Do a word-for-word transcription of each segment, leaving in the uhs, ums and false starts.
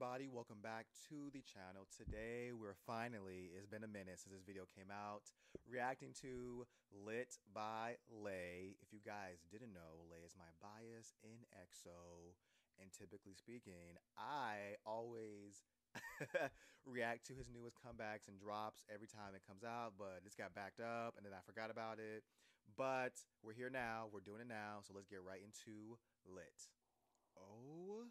everybody, welcome back to the channel. Today we're finally, it's been a minute since this video came out, reacting to Lit by Lay. If you guys didn't know, Lay is my bias in EXO, and typically speaking, I always react to his newest comebacks and drops every time it comes out, but this got backed up and then I forgot about it. But we're here now, we're doing it now, so let's get right into Lit. Oh,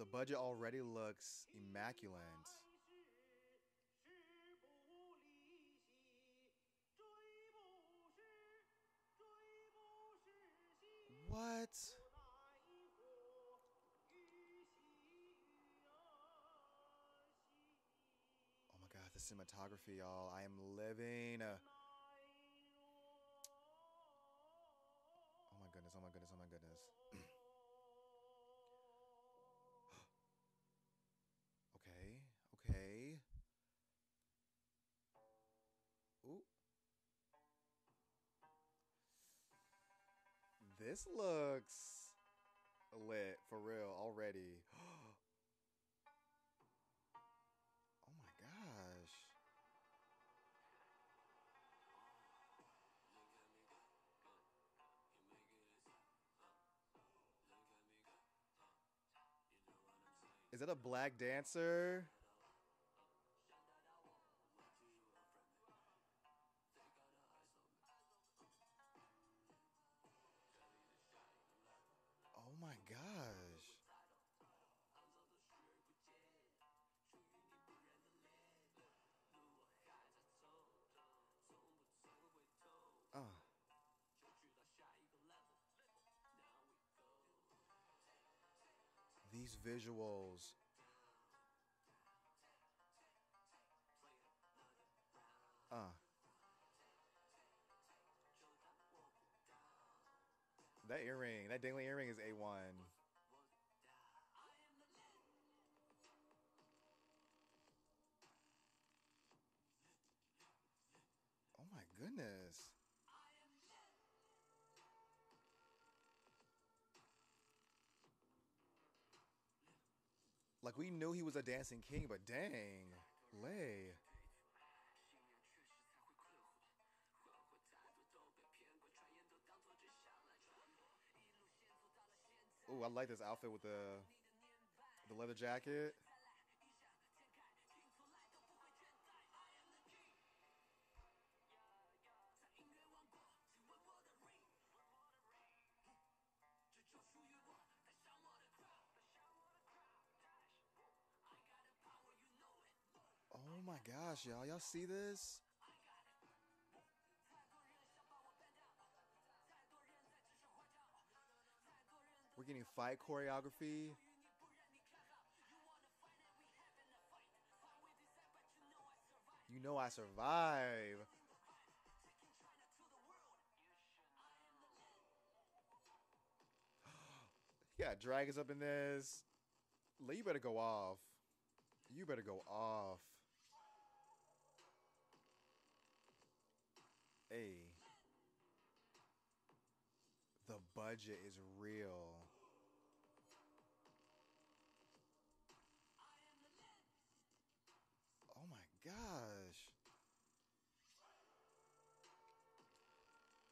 the budget already looks immaculate. What? Oh my god, the cinematography, y'all. I am living. A... Oh my goodness, oh my goodness, oh my goodness. Okay, okay. Ooh. This looks lit for real already. Oh my gosh. Is that a black dancer? Oh my gosh. Uh. These visuals. Uh. That earring, that dangling earring is A one. Oh my goodness. Like, we knew he was a dancing king, but dang, Lay. Oh, I like this outfit with the the leather jacket. Oh my gosh, y'all, y'all see this? We're getting fight choreography. You know I survive. Yeah, drag is up in this. Lee, you better go off. You better go off. Hey. The budget is real. Oh my gosh.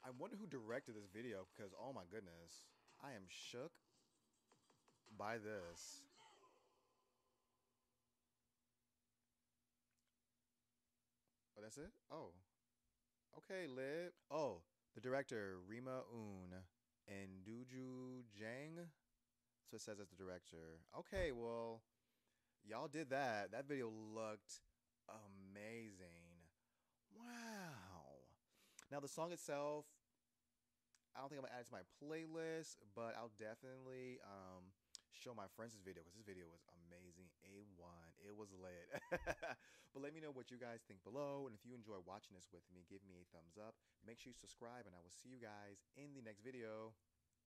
I wonder who directed this video, because oh my goodness, I am shook by this. Oh, that's it? Oh. Okay, Lit. Oh, the director, Rima Un. And Duju Jang, so it says as the director. Okay, well, y'all did that. That video looked amazing. Wow. Now the song itself, I don't think I'm gonna add it to my playlist, but I'll definitely um, show my friends this video, because this video was amazing. A one, it was lit. But let me know what you guys think below, and if you enjoy watching this with me, give me a thumbs up, make sure you subscribe, and I will see you guys in the next video.